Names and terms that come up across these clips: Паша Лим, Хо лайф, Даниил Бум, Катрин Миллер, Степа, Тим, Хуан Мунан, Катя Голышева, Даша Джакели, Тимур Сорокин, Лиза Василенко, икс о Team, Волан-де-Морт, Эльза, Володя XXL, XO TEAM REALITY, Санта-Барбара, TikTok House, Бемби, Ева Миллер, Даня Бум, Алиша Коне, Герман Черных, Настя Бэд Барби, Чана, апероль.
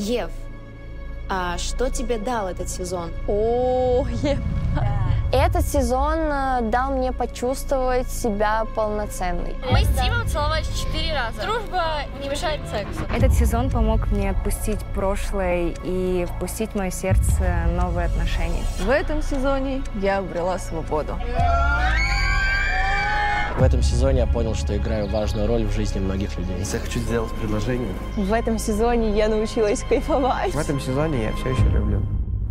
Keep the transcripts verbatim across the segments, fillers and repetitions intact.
Ев, а что тебе дал этот сезон? О, Ев. Этот сезон дал мне почувствовать себя полноценной. Мы с Тимом целовались четыре раза. Дружба не мешает сексу. Этот сезон помог мне отпустить прошлое и впустить в мое сердце новые отношения. В этом сезоне я обрела свободу. В этом сезоне я понял, что играю важную роль в жизни многих людей. Я хочу сделать предложение. В этом сезоне я научилась кайфовать. В этом сезоне я все еще люблю.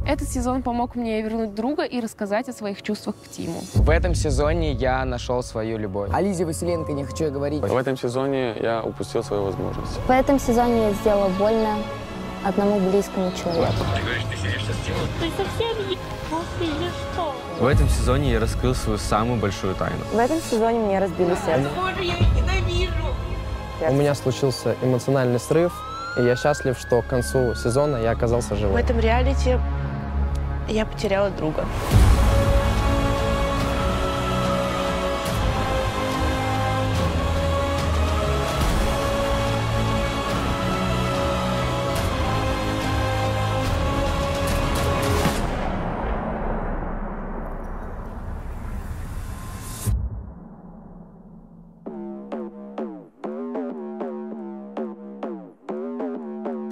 Этот сезон помог мне вернуть друга и рассказать о своих чувствах к Тиму. В этом сезоне я нашел свою любовь. О Лизе Василенко не хочу я говорить. В этом сезоне я упустил свою возможность. В этом сезоне я сделала больно одному близкому человеку. Ты говоришь, ты сидишься с Тимом? Ты совсем не пустый или что? В этом сезоне я раскрыл свою самую большую тайну. В этом сезоне мне разбили сердце. Боже, я их ненавижу! У меня случился эмоциональный срыв, и я счастлив, что к концу сезона я оказался живым. В этом реалити я потеряла друга.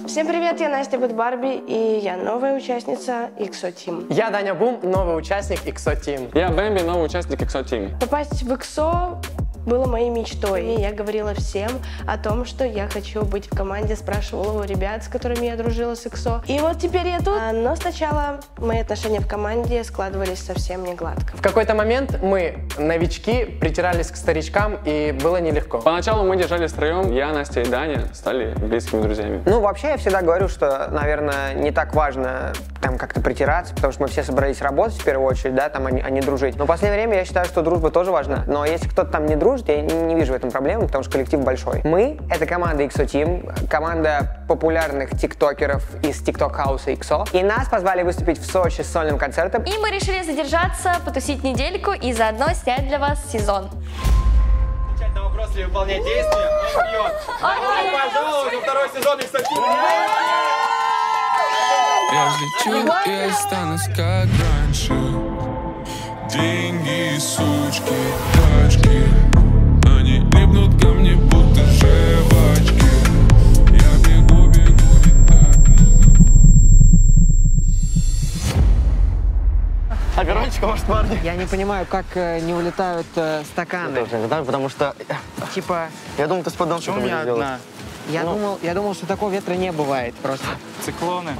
Всем привет, я Настя Бэд Барби, и я новая участница икс о Team. Я Даня Бум, новый участник икс о Team. Я Бэмби, новый участник икс о Team. Попасть в икс о было моей мечтой, и я говорила всем о том, что я хочу быть в команде, спрашивала у ребят, с которыми я дружила с икс о. И вот теперь я тут. Но сначала мои отношения в команде складывались совсем не гладко. В какой-то момент мы, новички, притирались к старичкам, и было нелегко. Поначалу мы держались втроем, я, Настя и Даня стали близкими друзьями. Ну, вообще, я всегда говорю, что, наверное, не так важно там как-то притираться, потому что мы все собрались работать в первую очередь, да, там, а не, а не дружить. Но в последнее время я считаю, что дружба тоже важна. Но если кто-то там не дружит, я не вижу в этом проблемы, потому что коллектив большой. Мы — это команда икс о Team, команда популярных тиктокеров из TikTok House икс о. И нас позвали выступить в Сочи с сольным концертом. И мы решили задержаться, потусить недельку и заодно снять для вас сезон. Отвечать на вопрос или выполнять действия? Пожалуйста, второй сезон икс о Team. Я взлечу и останусь как раньше. Деньги, сучки, тачки, они липнут ко мне, будто жвачки. Я бегу, бегу и так много. А верончика, может, парни? Я не понимаю, как э, не улетают э, стаканы. Да, потому что, типа, я думал, ты с поддончиком будешь делать. Я, ну, думал, я думал, что такого ветра не бывает просто. Циклоны.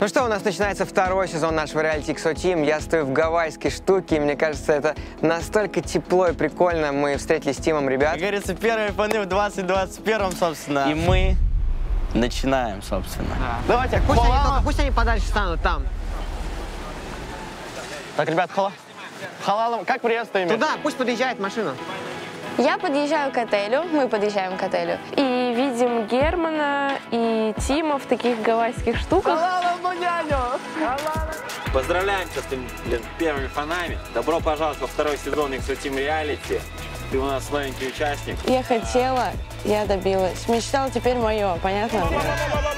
Ну что, у нас начинается второй сезон нашего реалити икс о Team. Я стою в гавайской штуке, и мне кажется, это настолько тепло и прикольно. Мы встретились с Тимом, ребят. Как говорится, первый паны в двадцать двадцать первом, собственно. И мы начинаем, собственно. Да. Давайте, пусть они, только, пусть они подальше станут там. Так, ребят, хала... халалом, как приветствуем? Туда, пусть подъезжает машина. Я подъезжаю к отелю, мы подъезжаем к отелю. И видим Германа и Тима в таких гавайских штуках. Поздравляем с этими, блин, первыми фанами. Добро пожаловать во второй сезон икс о Team Reality. Ты у нас новенький участник. Я хотела, я добилась. Мечтала, теперь мое, понятно? Добро, добро,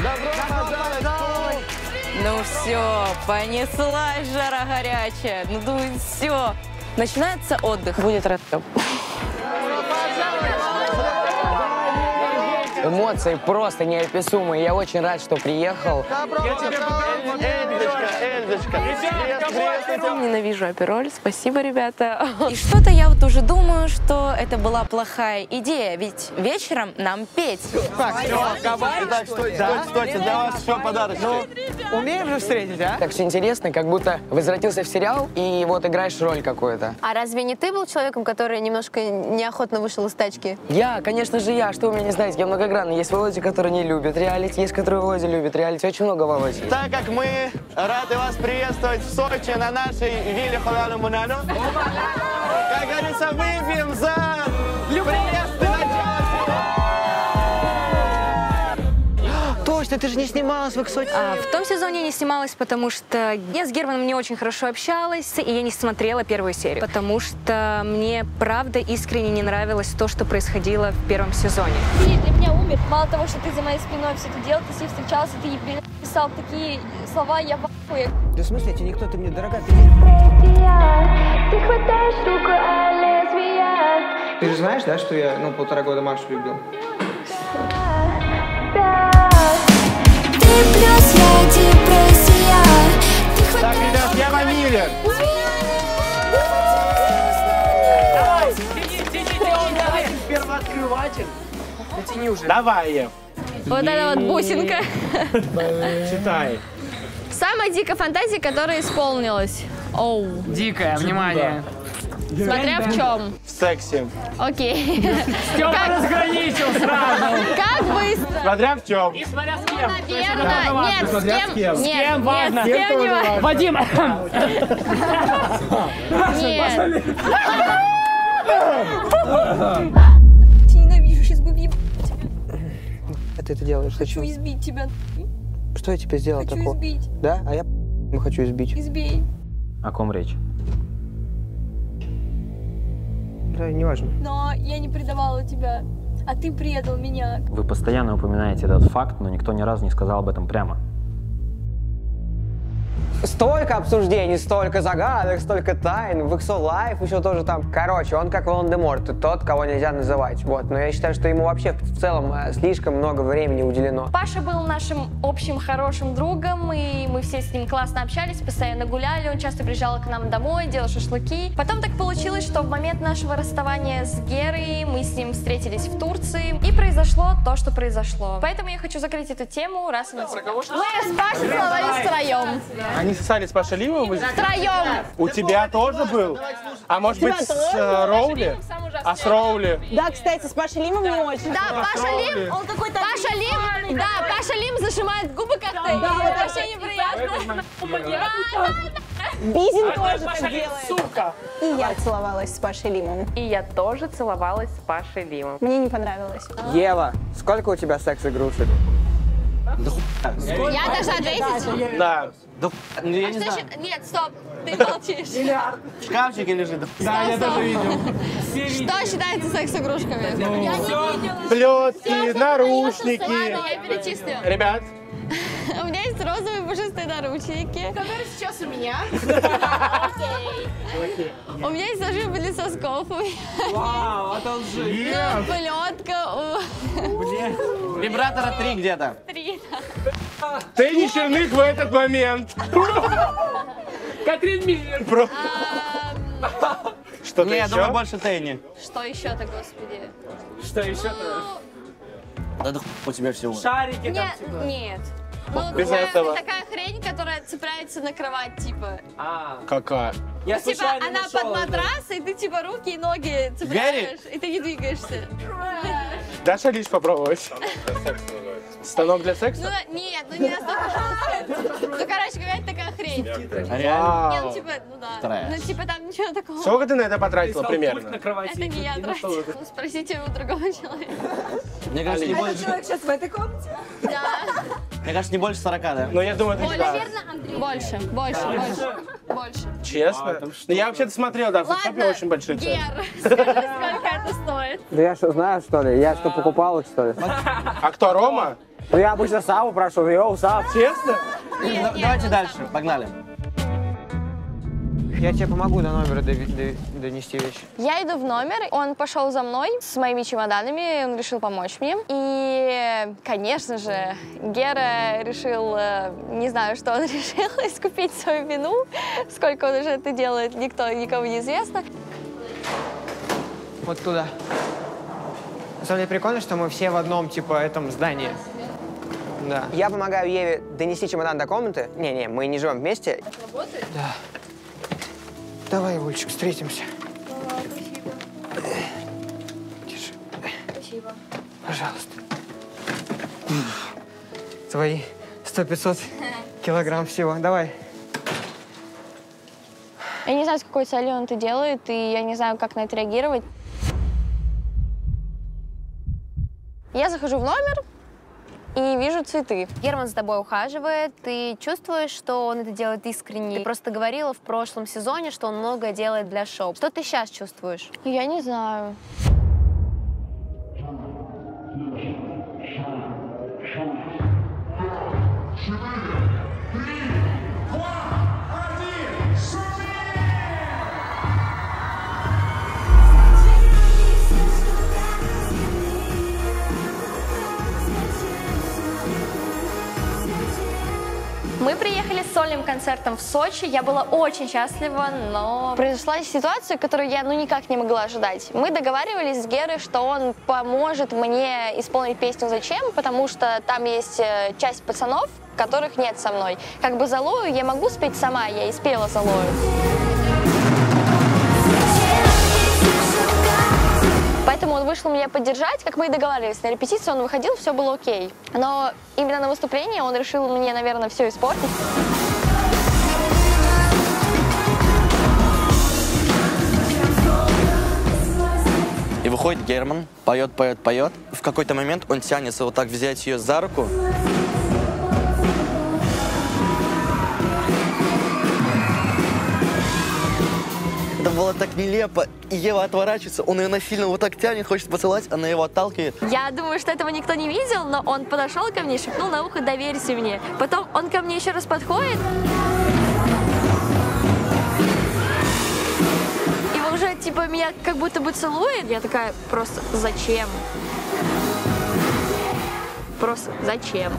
добро, добро, добро. Ну все, понеслась жара горячая. Ну думаю, все. Начинается отдых. Будет рэп-топ. Эмоции просто неописуемые. Я очень рад, что приехал. Я тебе Эльзочка, Эльзочка. Ненавижу апероль. Спасибо, ребята. И что-то я вот уже думаю, что это была плохая идея, ведь вечером нам петь. Так, стойте, для вас все подарочки. Умеем же встретить, а? Так все интересно, как будто возвратился в сериал и вот играешь роль какую-то. А разве не ты был человеком, который немножко неохотно вышел из тачки? Я, конечно же, я. Что вы меня не знаете? Я много. Есть Володя, который не любит реалити, есть, который Володя любит реалити. Очень много Володя. Так как мы рады вас приветствовать в Сочи на нашей вилле Хуану Мунану, как говорится, выпьем за приезд и начало. Точно, что ты же не снималась в икс о лайф. А, в том сезоне я не снималась, потому что я с Германом не очень хорошо общалась, и я не смотрела первую серию, потому что мне правда искренне не нравилось то, что происходило в первом сезоне. Ты для меня умер. Мало того, что ты за моей спиной все это делал, ты с ней встречался, ты ей писал такие слова, я в ахуе. Да в смысле, тебе никто, ты мне дорога, ты... Ты хватаешь руку, а лезвия. Ты же знаешь, да, что я, ну, полтора года Машу любил? Так, ребят, Ева Миллер. Давай, тяни, тяни, тяни, давай. Первооткрыватель. Натяни уже. Давай, Ев. Вот эта вот бусинка. Читай. Самая дикая фантазия, которая исполнилась. Оу. Дикая, внимание. Смотря в чем. В сексе. Окей. Степа разграничил сразу. Как быстро. Смотря в чем. И смотря с кем. Наверное, нет, с кем. С кем важно. С кем не важно. Вадим. Нет. Я ненавижу, сейчас бы въебать тебя. А ты это делаешь? Хочу избить тебя. Что я тебе сделал такого? Хочу избить. Да? А я хочу избить. Избей. О ком речь? Да, не важно. Но я не предавала тебя, а ты предал меня. Вы постоянно упоминаете этот факт, но никто ни разу не сказал об этом прямо. Столько обсуждений, столько загадок, столько тайн. В икс о лайф еще тоже там. Короче, он как Волан-де-Морт, тот, кого нельзя называть. Вот. Но я считаю, что ему вообще в целом слишком много времени уделено. Паша был нашим общим хорошим другом, и мы все с ним классно общались, постоянно гуляли. Он часто приезжал к нам домой, делал шашлыки. Потом так получилось, что в момент нашего расставания с Герой мы с ним встретились в Турции. И произошло то, что произошло. Поэтому я хочу закрыть эту тему раз и навсегда. Мы с Пашей целовались втроем. Они сосались с Пашей Лимом? Втроем! У тебя тоже был? А может быть с Роули? А с Роули? Да, кстати, с Пашей Лимом не очень. Да, Паша Лим, он какой-то... Паша Лим, да, Паша Лим зажимает губы как-то. Да, вообще неприятно. Бизин тоже так делает. Сука! И я целовалась с Пашей Лимом. И я тоже целовалась с Пашей Лимом. Мне не понравилось. Ева, сколько у тебя секс-игрушек? Да хуй. Я даже ответить? Да. Да хуй. Ну я не знаю. Нет, стоп, ты молчишь. Миллиард. В шкафчике лежит. Да, я даже видел. Что считается секс-игрушками? Я не видела. Плетки, наручники. Ребят. У меня есть розовые пушистые наручники. Которые сейчас у меня. У меня есть зажимы для сосков. Вау, одолжи. Плетка. Вибратора три где-то. Три, да. Ты не Черных в этот момент. Катрин Миллер. Что-то еще? Я думаю, больше Тенни. Что еще-то, господи? Что еще-то? Да да у тебя всего. Шарики там всегда. Нет. Ну, без этого. Такая хрень, которая цепляется на кровать, типа. А. Какая? Я типа, она под матрас, и ты типа руки и ноги цепляешь, и ты не двигаешься. Даша лишь попробовать. Станок для секса? Ну, нет, ну не настолько жестко. Ну, короче говоря, такая хрень. Реально? Ну, типа, ну да. Ну, типа, там ничего такого. Сколько ты на это потратила примерно? Это не я тратила. Спросите у другого человека. Мне кажется, не больше... человек сейчас в этой комнате? Да. Мне кажется, не больше сорока, да? Ну, я думаю, это не так. Больше, больше, больше, больше. Честно? Я вообще-то смотрел, да, в шопе очень большие цены. Гер, скажи, сколько это стоит? Да я что, знаю, что ли? Я что, покупал их, что ли? А кто, Рома? Ну, я обычно Саву прошу, йоу, Сав. Честно? Давайте дальше, погнали. Я тебе помогу до номера донести вещи. Я иду в номер, он пошел за мной с моими чемоданами, он решил помочь мне. И, конечно же, Гера решил, не знаю, что он решил, искупить свою вину. Сколько он уже это делает, никто, никому не известно. Вот туда. На самом деле прикольно, что мы все в одном, типа, этом здании. Да. Я помогаю Еве донести чемодан до комнаты. Не-не, мы не живем вместе. Так работает? Да. Давай, Вульчик, встретимся. Ну ладно, спасибо. Держи. Спасибо. Пожалуйста. Твои сто-пятьсот килограмм всего. Давай. Я не знаю, с какой целью он это делает, и я не знаю, как на это реагировать. Я захожу в номер, и вижу цветы. Герман за тобой ухаживает, ты чувствуешь, что он это делает искренне? Ты просто говорила в прошлом сезоне, что он многое делает для шоу. Что ты сейчас чувствуешь? Я не знаю. Мы приехали с сольным концертом в Сочи. Я была очень счастлива, но... произошла ситуация, которую я ну, никак не могла ожидать. Мы договаривались с Герой, что он поможет мне исполнить песню «Зачем?», потому что там есть часть пацанов, которых нет со мной. Как бы «Золою» я могу спеть сама, я и спела «Золою». Поэтому он вышел меня поддержать, как мы и договаривались. На репетиции он выходил, все было окей. Но именно на выступлении он решил мне, наверное, все испортить. И выходит Герман, поет, поет, поет. В какой-то момент он тянется вот так взять ее за руку. Это было так нелепо. И Ева отворачивается, он ее насильно вот так тянет, хочет поцеловать, она его отталкивает. Я думаю, что этого никто не видел, но он подошел ко мне, шепнул на ухо: доверься мне. Потом он ко мне еще раз подходит. И он уже типа меня как будто бы целует. Я такая: просто зачем? Просто зачем?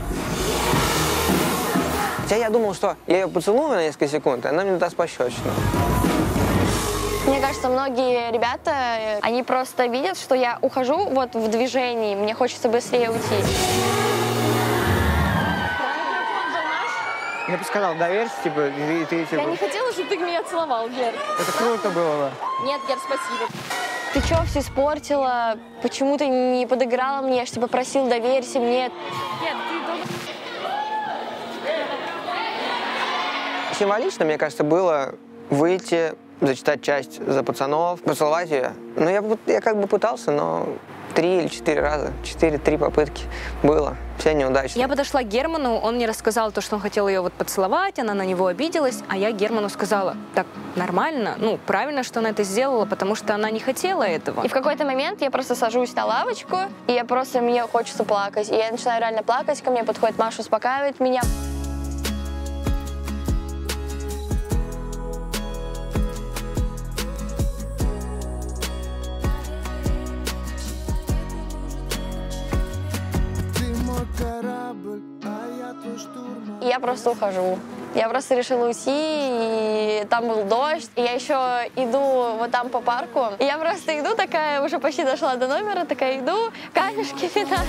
Хотя я думал, что я ее поцелую на несколько секунд, и она мне даст пощечину. Мне кажется, многие ребята, они просто видят, что я ухожу вот в движении, мне хочется быстрее уйти. Я бы сказал: доверься, типа, и ты, типа... Я не хотела, чтобы ты меня целовал, Гер. Это круто было. Нет, Гер, спасибо. Ты чё, все испортила? Почему ты не подыграла мне? Я же тебя просил: доверься мне. Нет, ты должен... Символично, мне кажется, было выйти... зачитать часть за пацанов, поцеловать ее. Ну, я, я как бы пытался, но три или четыре раза, четыре-три попытки было. Все неудачно. Я подошла к Герману, он мне рассказал то, что он хотел ее вот поцеловать, она на него обиделась, а я Герману сказала: так нормально, ну, правильно, что она это сделала, потому что она не хотела этого. И в какой-то момент я просто сажусь на лавочку, и я просто, мне хочется плакать. И я начинаю реально плакать, ко мне подходит Маша, успокаивает меня. Я просто ухожу. Я просто решила уйти, и там был дождь. И я еще иду вот там по парку. И я просто иду такая, уже почти дошла до номера, такая иду, камешки кидаю.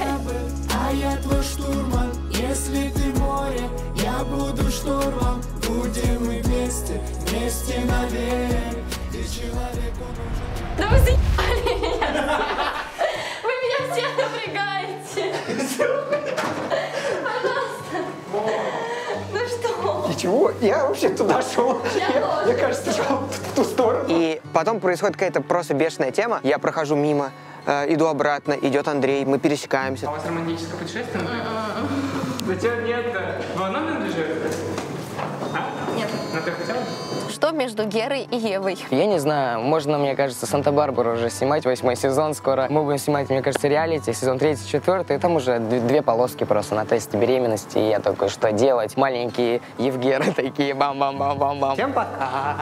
А я твой штурман, если ты море, я буду штурман. Будем мы вместе, вместе навек. И человеку нужен... Да вы заебали меня! Вы меня все напрягаете! Чего? Я вообще туда шел. Я, мне кажется, шел в ту сторону. И потом происходит какая-то просто бешеная тема. Я прохожу мимо, э, иду обратно, идет Андрей, мы пересекаемся. А у вас романтическое путешествие? Да тебя нет, да. Волна надлежит? Нет. А ты хотела? Что между Герой и Евой? Я не знаю. Можно, мне кажется, Санта-Барбару уже снимать, восьмой сезон скоро. Мы будем снимать, мне кажется, реалити, сезон третий, четвертый. И там уже две полоски просто на тесте беременности. И я такой: что делать? Маленькие Евгеры такие бам-бам-бам-бам-бам. Всем пока!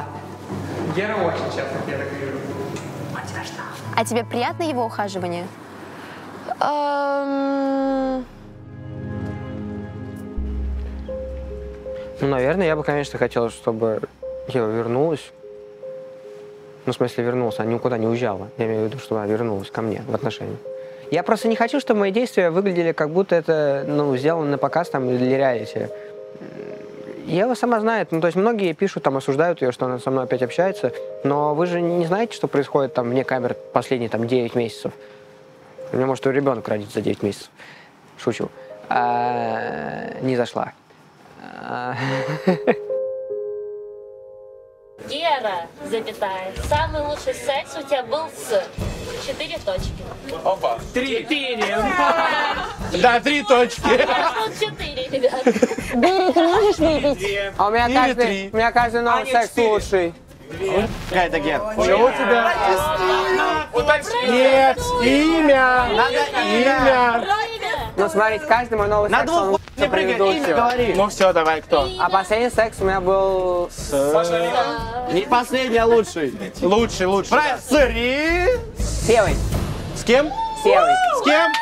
Гера очень часто, я так вижу. Он тебя ждал. А тебе приятно его ухаживание? Ну, наверное, я бы, конечно, хотел, чтобы... я вернулась, ну, в смысле вернулась, она никуда не уезжала. Я имею в виду, что она вернулась ко мне в отношении. Я просто не хочу, чтобы мои действия выглядели, как будто это, ну, сделано на показ там для реалити. Ева сама знает, ну, то есть многие пишут, там, осуждают ее, что она со мной опять общается, но вы же не знаете, что происходит там вне камер последние, там, девять месяцев. У меня, может, ребенок родится за девять месяцев. Шучу. А, не зашла. А... Гера, запятая, самый лучший секс у тебя был с... четыре точки. Опа. Три. Четыре. Да, три точки. Четыре, ребят. Бери, ты можешь выпить? А у меня каждый новый секс лучший. Какая-то ген. Чего у тебя? Нет, имя. Надо имя. Ну, смотрите, каждый мой новый секс, он лучше предыдущего. Ну все, давай, кто? А последний секс у меня был с... Не последний, а лучший. Лучший, лучший. Правильно. Сыри. С Евой. С кем? С Евой. С кем?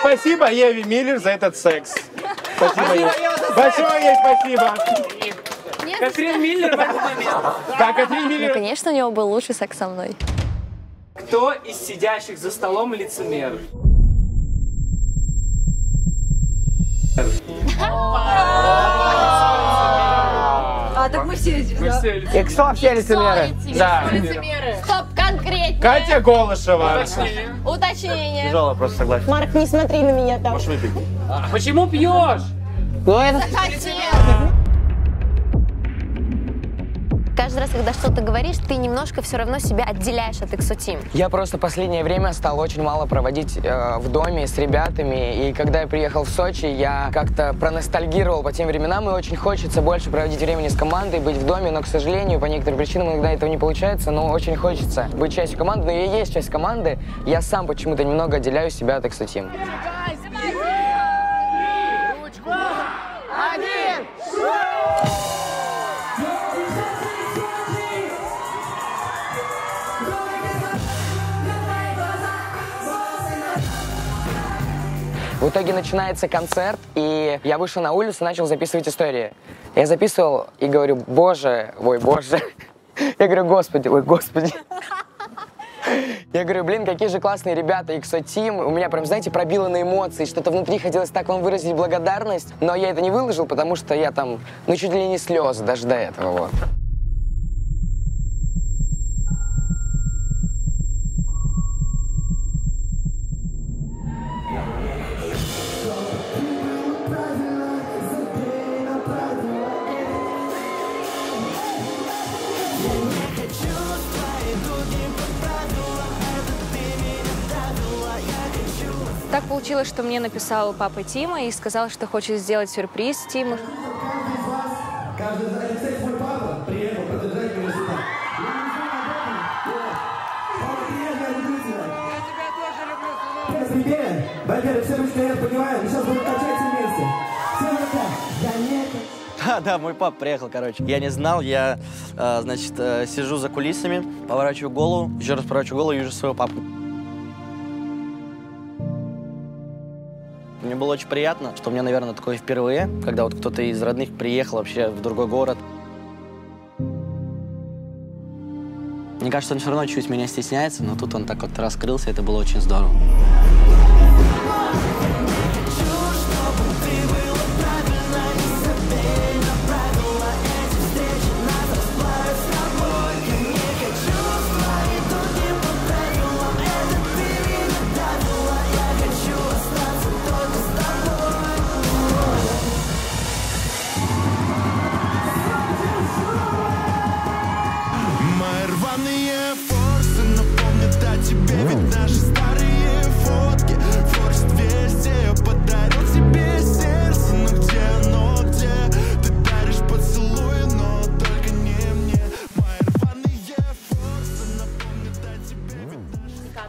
Спасибо Еве Миллер за этот секс. Спасибо, Ева. Большое ей спасибо. Катрин Миллер в этот момент. Да, Катрин Миллер. Ну, конечно, у него был лучший секс со мной. Кто из сидящих за столом лицемер? А, так мы все лицемеры. икс о все лицемеры. Да. Стоп, конкретнее. Катя Голышева. Уточнение. Тяжело, просто согласен. Марк, не смотри на меня там. Можешь выпить. Почему пьешь? Ну, это... Каждый раз, когда что-то говоришь, ты немножко все равно себя отделяешь от икс о Team. Я просто в последнее время стал очень мало проводить э, в доме с ребятами. И когда я приехал в Сочи, я как-то проностальгировал по тем временам. И очень хочется больше проводить времени с командой, быть в доме. Но, к сожалению, по некоторым причинам иногда этого не получается. Но очень хочется быть частью команды. Но я есть часть команды. Я сам почему-то немного отделяю себя от икс о Team. В итоге начинается концерт, и я вышел на улицу и начал записывать истории. Я записывал и говорю, боже, ой, боже. Я говорю, господи, ой, господи. Я говорю, блин, какие же классные ребята, икс о Team. У меня прям, знаете, пробило на эмоции, что-то внутри хотелось так вам выразить благодарность. Но я это не выложил, потому что я там, ну, чуть ли не слезы даже до этого, вот. Так получилось, что мне написал папа Тима и сказал, что хочет сделать сюрприз Тиму. Да, да, мой папа приехал, короче. Я не знал, я, значит, сижу за кулисами, поворачиваю голову, еще раз поворачиваю голову и вижу своего папу. Мне было очень приятно, что у меня, наверное, такое впервые, когда вот кто-то из родных приехал вообще в другой город. Мне кажется, он все равно чуть меня стесняется, но тут он так вот раскрылся, это было очень здорово.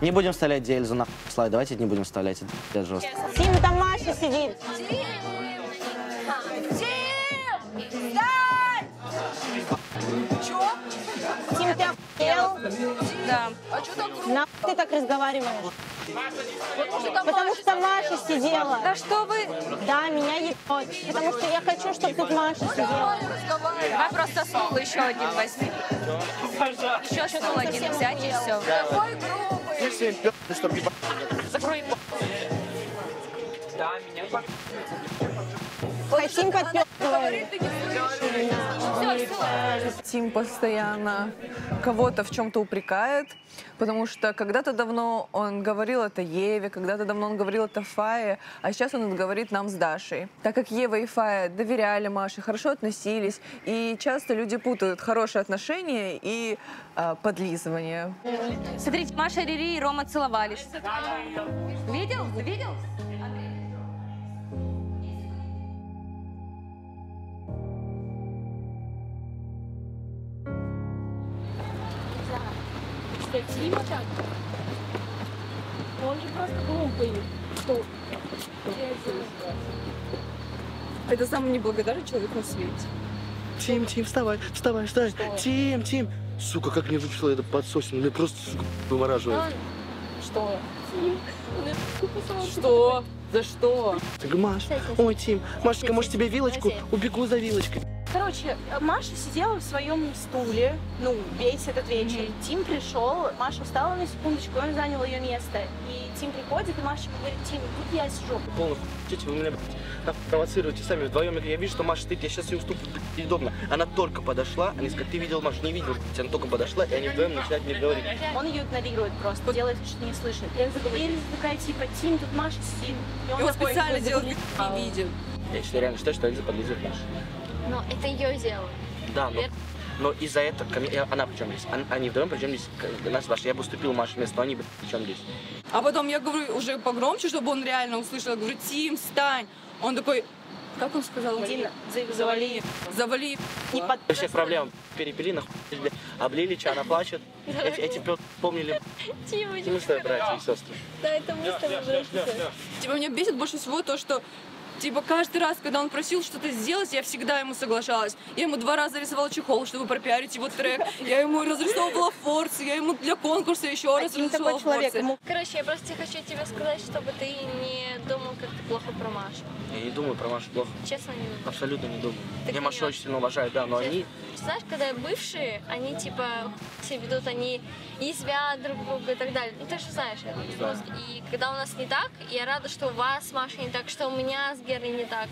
Не будем вставлять, где Эльзу нахуй слайд. Давайте не будем вставлять. Это жестко. Тим, там Маша сидит. Тим! Тим! Стой! Чё? Тим, ты охуел? Да. А чё так грубо? Нахуй ты так разговариваешь? Потому что Маша сидела. Да что вы? Да, меня ебет. Потому что я хочу, чтобы тут Маша сидела. Давай просто стул еще один возьми. Еще стул один взять и все. Какой грубый. Закрой. Да, меня. Тим подпёрывает. Тим постоянно кого-то в чем-то упрекает, потому что когда-то давно он говорил это Еве, когда-то давно он говорил это Фае, а сейчас он это говорит нам с Дашей. Так как Ева и Фая доверяли Маше, хорошо относились, и часто люди путают хорошие отношения и э, подлизывание. Смотрите, Маша, Рири и Рома целовались. Видел? Видел? Тима так, он же просто глупый. Что? Это самый неблагодарный человек на свете. Тим, Тим, вставай, вставай, вставай. Что? Тим, Тим. Сука, как мне выпустила это под сосен. Мне просто, сука, вымораживает. Что? Тим. Что? За что? Маш, ой, Тим, Машенька, может тебе вилочку? Убегу за вилочкой. Короче, Маша сидела в своем стуле, ну, весь этот вечер. Mm-hmm. Тим пришел, Маша встала на секундочку, он занял ее место. И Тим приходит, и Маша говорит: Тим, тут я сижу. Полно, хотите, вы меня провоцируете сами вдвоем. Я вижу, что Маша стоит, я сейчас ее уступлю, неудобно. Она только подошла, они сказали: ты видел Машу? Не видел. Она только подошла, и они вдвоем начинают мне говорить. Он ее игнорирует просто, делает, что не слышит. Эльза такая, типа, Тим, тут Маша сидит. И он, и он такой, специально делает, не видел. Я считаю, реально считаю, что Эльза подлизывает Машу. Но это ее дело. Да, но, но из-за этого она причем здесь. Они вдвоем причем здесь. Нас, Даша, я бы уступил Маше место, но они причем здесь. А потом я говорю уже погромче, чтобы он реально услышал. Я говорю: Тим, встань. Он такой, как он сказал? Дина, завали. Завали. Не под... Всех проблем. Перепили, нахуй. Облили, Чана плачет. Эти пёт помнили. Тим, мы с тобой братья и сестры. Да, это мы с тобой братья. Типа меня бесит больше всего то, что... Типа каждый раз, когда он просил что-то сделать, я всегда ему соглашалась. Я ему два раза рисовала чехол, чтобы пропиарить его трек. Я ему разрисовывала форсы, я ему для конкурса еще раз рисовала форсы. Короче, я просто хочу тебе сказать, чтобы ты не думал как-то плохо про Машу. Я не думаю про Машу плохо. Честно, не думаю. Абсолютно не думаю. Я Машу очень сильно уважаю, да, но они... Знаешь, когда бывшие, они типа себя ведут, они извят друг друга и так далее. Ну ты же знаешь это. И когда у нас не так, я рада, что у вас с Машей не так, что у меня с не так.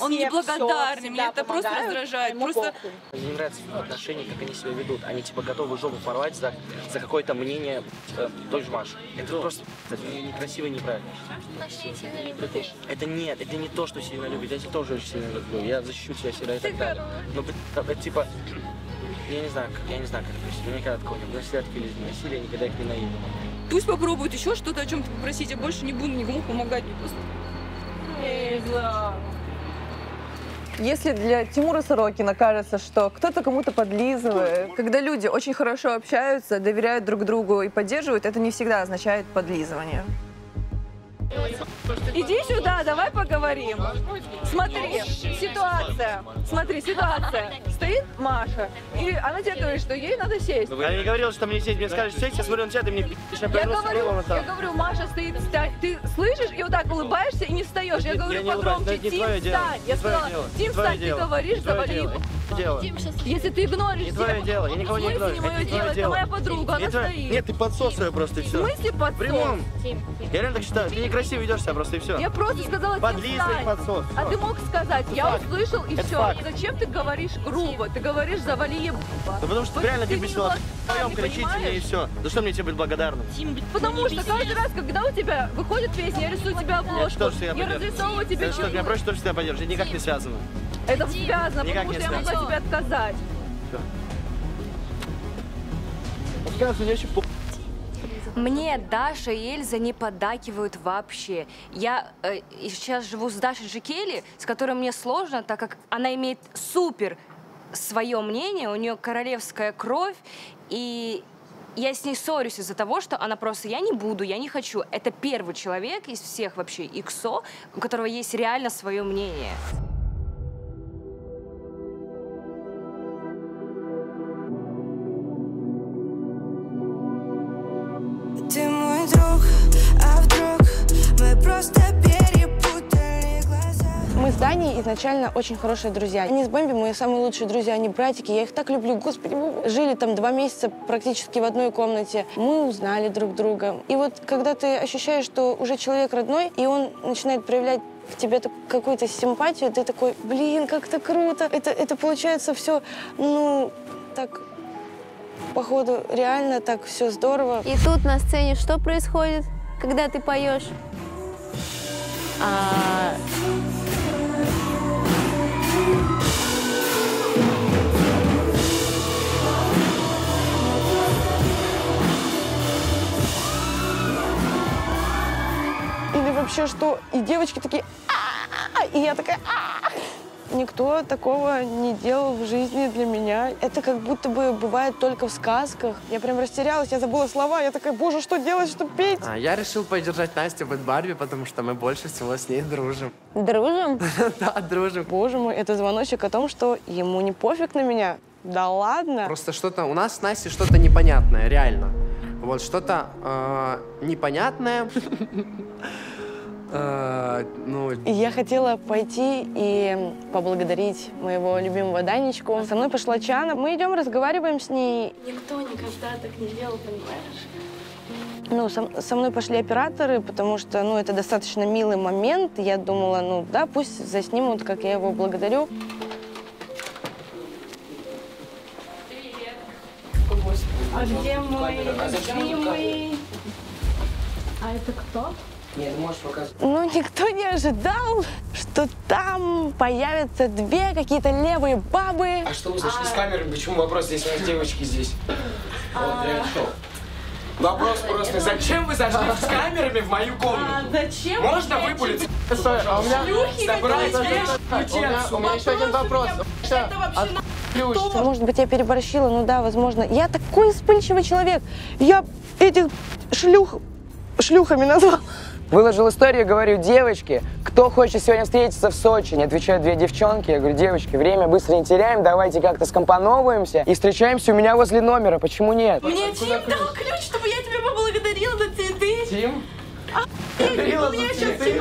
Он неблагодарный, меня это просто раздражает. Просто... Мне не нравится отношения, как они себя ведут. Они типа готовы жопу порвать за, за какое-то мнение э, той же Маши. Это ну, просто некрасиво и неправильно. Очень сильно любит. Это нет, это не то, что сильно любит. Я тебя тоже очень сильно люблю. Я защищу тебя всегда и так далее. Но это типа... Я не знаю, как, я не знаю, как это просить. Я никогда такого не буду. Сладкие люди носили, я никогда их не наеду. Пусть попробуют еще что-то о чем-то попросить. Я больше не буду никому помогать. Просто... Если для Тимура Сорокина кажется, что кто-то кому-то подлизывает, когда люди очень хорошо общаются, доверяют друг другу и поддерживают, это не всегда означает подлизывание. Иди сюда, давай поговорим. Смотри, ситуация. Смотри, ситуация. Стоит Маша, и она тебе говорит, что ей надо сесть. Она не говорила, что мне сесть, мне скажешь сесть, я смотрю на тебя, ты мне я говорю, я говорю, Маша стоит встать. Ты слышишь, и вот так улыбаешься, и не встаешь. Я говорю погромче, Тим, встань. Я сказала, Тим, встань, ты говоришь, завали. Если ты игноришь, не твое дело, я никого не игнорю. Это моя подруга, она стоит. Нет, ты подсосывай просто и все. В смысле подсос? В прямом. Я реально так считаю, ты некрасиво ведешь себя просто и все. Я просто сказала тебе встань. А ты мог сказать, я услышал и все. Зачем ты говоришь грубо? Ты говоришь завали ебало. Да потому что реально ты бесила. Кричите мне и все. За что мне тебе быть благодарным? Потому что каждый раз, когда у тебя выходит песня, я рисую тебе обложку, я разрисовываю тебе чего. Я проще тоже тебя поддерживаю, это никак не связано. Это связано, потому что я могла тебе отказать. Мне Даша и Эльза не поддакивают вообще. Я э, сейчас живу с Дашей Джакели, с которой мне сложно, так как она имеет супер свое мнение, у нее королевская кровь, и я с ней ссорюсь из-за того, что она просто «я не буду, я не хочу». Это первый человек из всех вообще иксо, у которого есть реально свое мнение. Ты мой друг, а вдруг мы просто перепутали глаза. Мы с Даней изначально очень хорошие друзья. Они с Бэмби мои самые лучшие друзья, они братики, я их так люблю, господи. Мы жили там два месяца практически в одной комнате. Мы узнали друг друга. И вот когда ты ощущаешь, что уже человек родной, и он начинает проявлять к тебе какую-то симпатию, ты такой, блин, как это круто. Это, это получается все, ну, так, походу, реально так все здорово. И тут на сцене что происходит, когда ты поешь? А... Или вообще что? И девочки такие, а-а-а, и я такая, а-а-а. Никто такого не делал в жизни для меня. Это как будто бы бывает только в сказках. Я прям растерялась, я забыла слова, я такая, боже, что делать, что петь? А, я решил поддержать Настю Бэд Барби, потому что мы больше всего с ней дружим. Дружим? Да, дружим. Боже мой, это звоночек о том, что ему не пофиг на меня. Да ладно? Просто что-то у нас с Настей что-то непонятное, реально. Вот что-то э, непонятное. э, ну... Я хотела пойти и поблагодарить моего любимого Данечку. Со мной пошла Чана. Мы идем, разговариваем с ней. Никто никогда так не делал, понимаешь? Ну, со, со мной пошли операторы, потому что, ну, это достаточно милый момент. Я думала, ну, да, пусть заснимут, как я его благодарю. А где мой любимый? А это кто? Нет, можешь показать. Ну, никто не ожидал, что там появятся две какие-то левые бабы. А что, вы зашли а... с камерой? Почему вопрос здесь? У нас девочки здесь. А... Вот, вопрос просто, зачем вы зашли с камерами в мою комнату? А, зачем? Можно выпулить? Стой, а у меня... Собрать вещи? У меня еще один вопрос. Это вообще... Кто? Может быть, я переборщила, ну да, возможно. Я такой вспыльчивый человек. Я этих шлюх... шлюхами назвала. Выложил историю, говорю, девочки, кто хочет сегодня встретиться в Сочи? Мне отвечают две девчонки. Я говорю, девочки, время быстро не теряем, давайте как-то скомпоновываемся и встречаемся у меня возле номера. Почему нет? Мне Тим дал ключ, чтобы я тебя поблагодарила за цветы. Тим? Благодарила за цветы.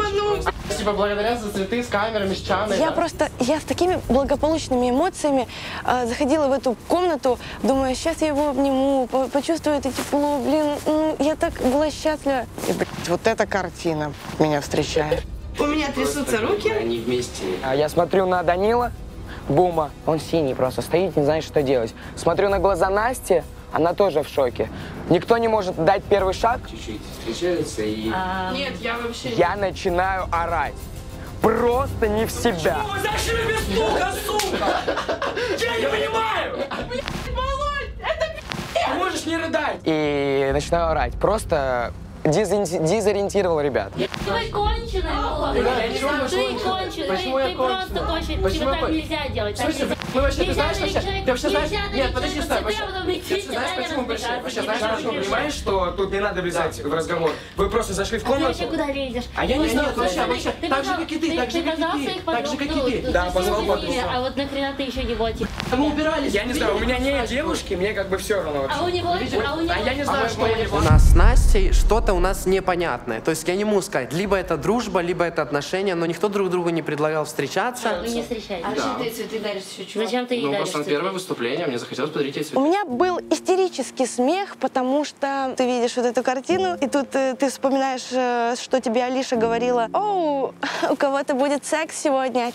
Типа, благодаря за цветы с камерами, с Чаной. Я да? просто, я с такими благополучными эмоциями э, заходила в эту комнату, думаю, сейчас я его обниму, по почувствую это тепло, блин, ну, я так была счастлива. И, блядь, вот эта картина меня встречает. У меня трясутся руки. Они вместе. Я смотрю на Данила Бума, он синий просто, стоит, не знает, что делать. Смотрю на глаза Насти, она тоже в шоке. Никто не может дать первый шаг. Чуть-чуть встречаются и... А... Нет, я вообще... Я не... начинаю орать. Просто не в себя. Почему вы зашли без стука, сука? Я не понимаю! Блядь, Володь, это пи***ц! Можешь не рыдать! И начинаю орать. Просто дезориентировал ребят. Ты конченый, Володь! Ты конченый! Ты просто конченый! Тебя так нельзя делать! Ну вообще, ты знаешь, вообще, ты вообще знаешь, нет, подожди, стой, вообще, ты знаешь, почему, вообще, знаешь, почему, понимаешь, что тут не надо влезать в разговор, вы просто зашли в комнату. А ты вообще куда лезешь? А я не знаю, вообще, вообще, так же, как и ты, так же, как и ты, так же, как и ты. Да, позвал подругу. А вот нахрена ты еще не водишь? Мы убирались. Я не знаю, у меня нет девушки, мне как бы все равно. А у него, а у него. А я не знаю, что у него. У нас с Настей что-то у нас непонятное, то есть я не могу сказать, либо это дружба, либо это отношения, но никто друг другу не предлагал встречаться. Вы не встречаетесь. А что ты, ты даришь еще чего? Зачем ты ей ну, даришь? Ну, просто первое выступление, мне захотелось подарить ей цветы. У меня был истерический смех, потому что ты видишь вот эту картину, и тут э, ты вспоминаешь, э, что тебе Алиша говорила. Оу, у кого-то будет секс сегодня.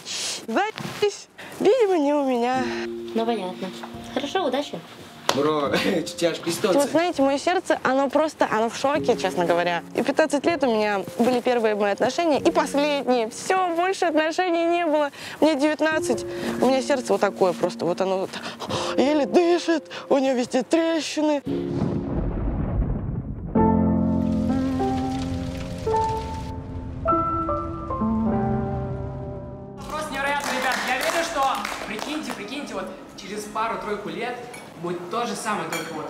Запись. Видимо, не у меня. Ну, понятно. Хорошо, удачи. Бро, тяжко история. Вот знаете, мое сердце, оно просто, оно в шоке, честно говоря. И пятнадцать лет у меня были первые мои отношения и последние. Все, больше отношений не было. Мне девятнадцать, у меня сердце вот такое просто, вот оно вот еле дышит, у нее везде трещины. Просто невероятно, ребят. Я верю, что, прикиньте, прикиньте, вот через пару-тройку лет будет то же самое, только вот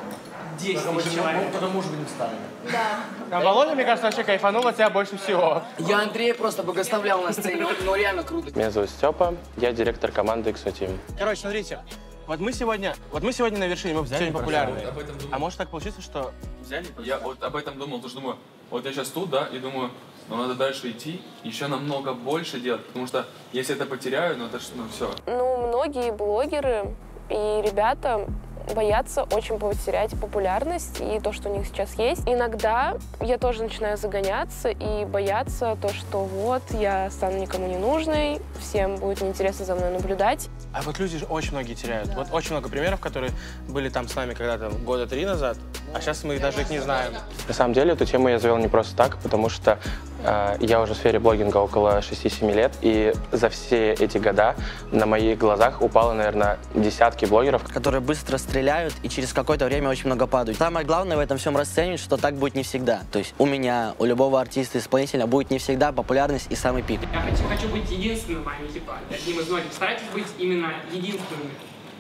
десять человек. Только муж будем старыми. Да. А Володя, мне кажется, вообще кайфанула тебя больше всего. Я Андрея просто благословлял на сцене, но реально круто. Меня зовут Степа, я директор команды икс о Тим. Короче, смотрите, вот мы сегодня, вот мы сегодня на вершине, мы взяли, сегодня популярные. А может так получиться, что... Взяли? Я вот об этом думал, потому что думаю, вот я сейчас тут, да, и думаю, но надо дальше идти, еще намного больше делать, потому что если это потеряю, ну это ну все. Ну, многие блогеры и ребята боятся очень потерять популярность и то, что у них сейчас есть. Иногда я тоже начинаю загоняться и бояться то, что вот я стану никому не нужной, всем будет неинтересно за мной наблюдать. А вот люди же очень многие теряют. Да. Вот очень много примеров, которые были там с нами когда-то года три назад, да. А сейчас мы их даже их не знаем. На самом деле эту тему я завел не просто так, потому что э, я уже в сфере блогинга около шести-семи лет, и за все эти года на моих глазах упало, наверное, десятки блогеров, которые быстро стреляют и через какое-то время очень много падают. Самое главное в этом всем расценивать, что так будет не всегда. То есть у меня, у любого артиста-исполнителя будет не всегда популярность и самый пик. Я хочу, хочу быть единственным, а не типа одним из многих. Старайтесь быть именно единственными.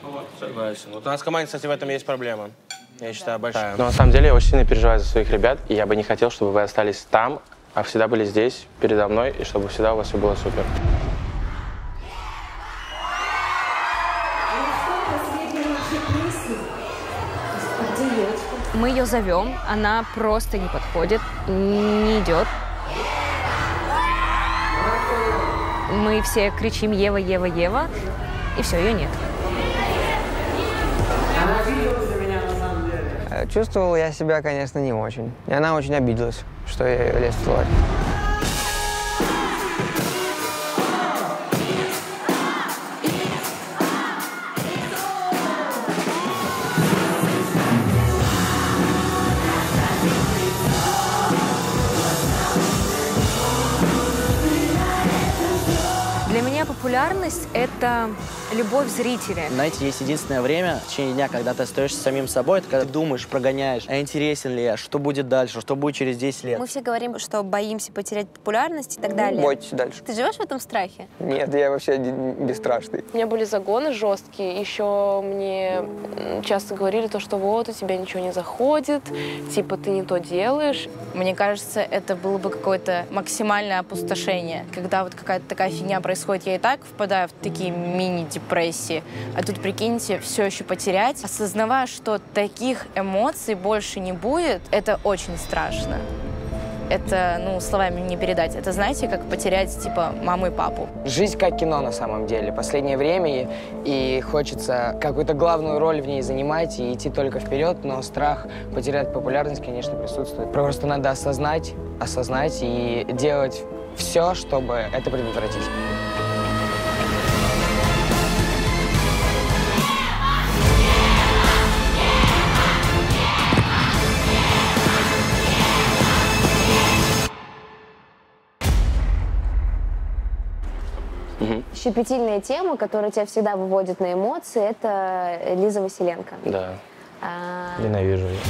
Вот. Согласен. Вот у нас в команде, кстати, в этом есть проблема. Я считаю, да. Большая. Но на самом деле я очень сильно переживаю за своих ребят, и я бы не хотел, чтобы вы остались там, а всегда были здесь, передо мной, и чтобы всегда у вас все было супер. Мы ее зовем, она просто не подходит, не идет. Мы все кричим «Ева, Ева, Ева», и все, ее нет. Чувствовал я себя, конечно, не очень. И она очень обиделась, что я ее лез в тварь. Популярность — это любовь зрителя. Знаете, есть единственное время в течение дня, когда ты остаешься самим собой, это когда ты думаешь, прогоняешь, а интересен ли я, что будет дальше, что будет через десять лет. Мы все говорим, что боимся потерять популярность и так далее. Бойтесь дальше. Ты живешь в этом страхе? Нет, я вообще бесстрашный. У меня были загоны жесткие, еще мне часто говорили то, что вот, у тебя ничего не заходит, типа ты не то делаешь. Мне кажется, это было бы какое-то максимальное опустошение, когда вот какая-то такая фигня происходит, я и так впадаю в такие мини-депрессии. А тут, прикиньте, все еще потерять. Осознавая, что таких эмоций больше не будет, это очень страшно. Это, ну, словами не передать. Это, знаете, как потерять, типа, маму и папу. Жизнь как кино на самом деле. Последнее время, и, и хочется какую-то главную роль в ней занимать и идти только вперед, но страх потерять популярность, конечно, присутствует. Просто надо осознать, осознать и делать все, чтобы это предотвратить. Щепетильная тема, которая тебя всегда выводит на эмоции, это Лиза Василенко. Да. А... Ненавижу ее.